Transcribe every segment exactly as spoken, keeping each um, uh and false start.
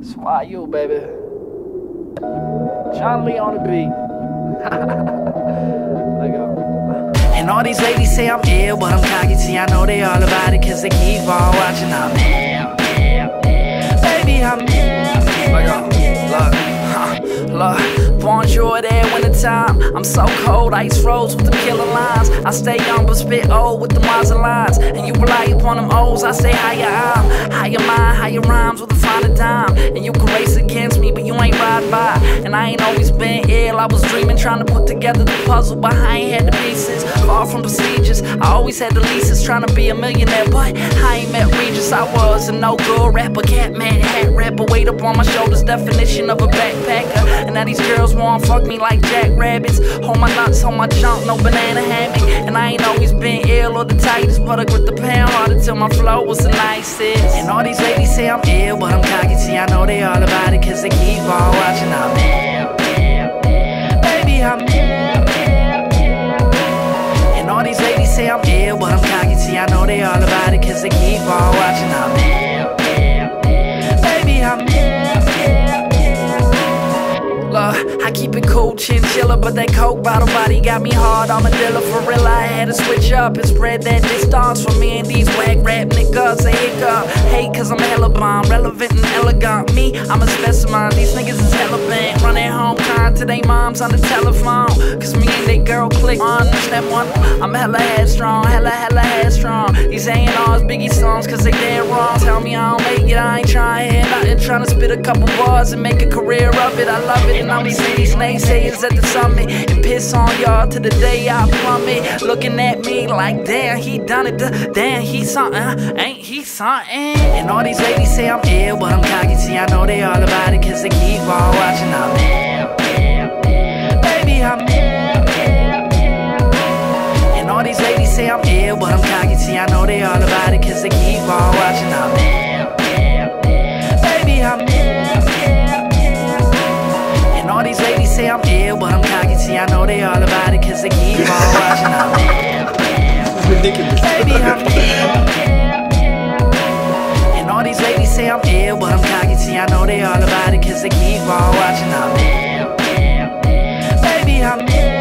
It's Y U, baby. John Lee on the beat. And all these ladies say I'm ill, but I'm cocky. See, I know they all about it, cause they keep on watching. I'm ill, ill, ill. Baby, I'm ill. Like, oh, look, huh, look. Bonjour there, winter time. I'm so cold, ice froze with the killer lines. I stay young but spit old with the wiser lines. And you rely upon them O's, I say higher I'm. Higher mind, higher rhymes with a finer dime. And you can race against me, but you ain't ride by. And I ain't always been ill, I was dreaming, trying to put together the puzzle, but I ain't had the pieces. Far from prestigious, I always had the leases, trying to be a millionaire, but I ain't met Regis. I was a no-good rapper, cat man, hat rapper, weight up on my shoulders, definition of a backpacker. And now these girls won't fuck me like jackrabbits. Hold my nuts, hold my junk, no banana hammock. And I ain't always been ill or the tightest, but I grip the pound harder till my flow was the nicest. And all these ladies say I'm ill, but I'm cocky. See, I know they all about it, cause they keep on watching. I'm ill, ill, ill. Baby, I'm ill, ill, ill. And all these ladies say I'm ill, but I'm cocky. See, I know they all about it, cause they keep on watching. I'm ill, ill, ill. Baby, I'm ill, ill. I keep it cool, chinchilla, but that coke bottle body got me hard armadillo. For real, I had to switch up and spread that distance for me and these whack rap niggas. They hiccup, hate cause I'm hella bomb, relevant and elegant. Me, I'm a specimen, these niggas is hella bent. Running home crying to they moms on the telephone, cause me and they girl click on that one. I'm hella headstrong, hella, hella headstrong. These A and R's, Biggie songs, cause they dead wrong. Tell me I don't make it, I ain't trying to hear nothing. Trying to spit a couple bars and make a career of it, I love it. And all these ladies naysayers at the summit, and piss on y'all to the day I plummet. Looking at me like, damn, he done it, damn, he something, ain't he something? And all these ladies say I'm ill, but I'm cocky. See, I know they all about it, cause they keep on watching. I'm ill, ill, ill. Baby, I'm ill, ill, ill. And all these ladies say I'm ill, but I'm cocky. See, I know they all about it, cause they keep on watching. I'm ill, ill, ill. Baby, I'm ill, ill. All these ladies say I'm ill, but I'm cocky. See, I know they all about it, cause they keep on watching. I'm ill, ill, ridiculous. Baby, I'm ill, ill. And all these ladies say I'm ill, but I'm cocky. See, I know they all about it, cause they keep on watching. I'm ill, ill, ill. Baby, I'm ill, ill.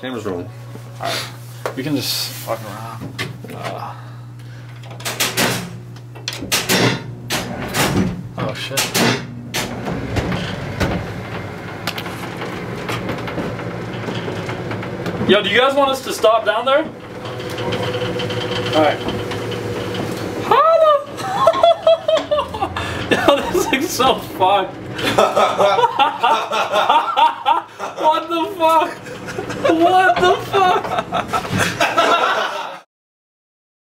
Camera's rolling. Alright. We can just fuck around. Uh, oh shit. Yo, do you guys want us to stop down there? Alright. Hello! Yo, this thing's so fucked. What the fuck? What the fuck?